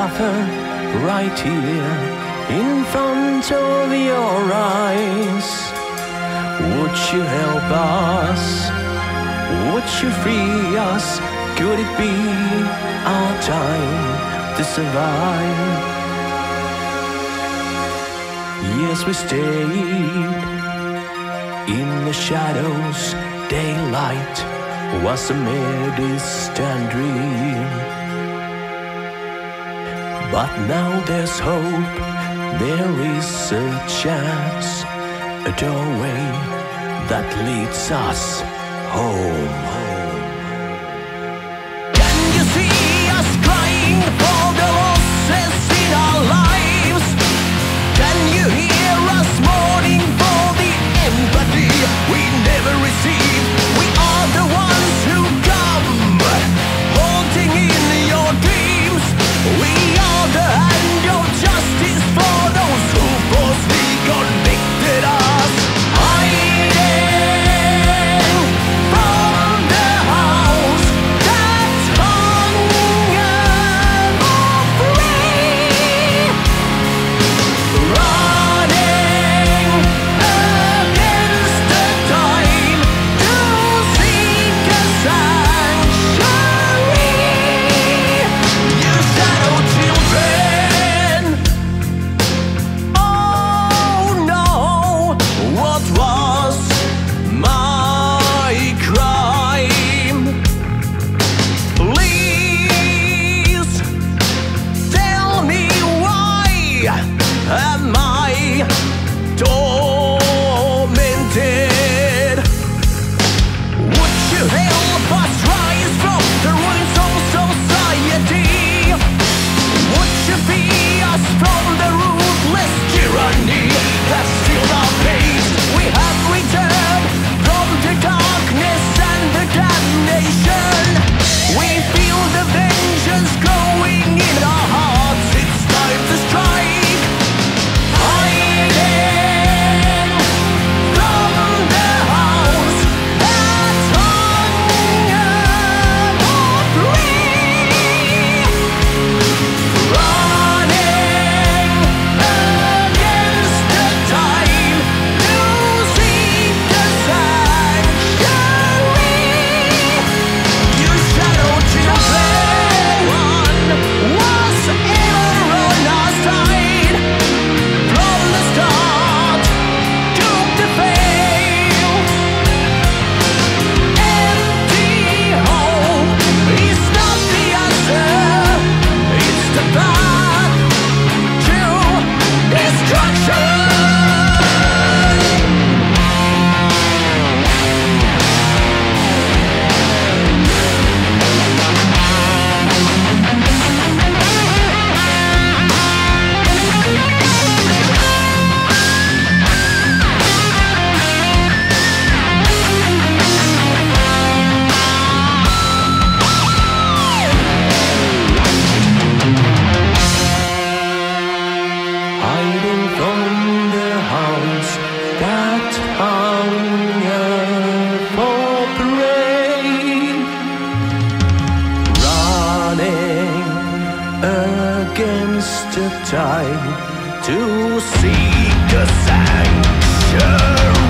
suffer right here in front of your eyes. Would you help us? Would you free us? Could it be our time to survive? Yes, we stayed in the shadows. Daylight was a mere distant dream. But now there's hope, there is a chance, a doorway that leads us home. Against the tide to seek a sanctuary.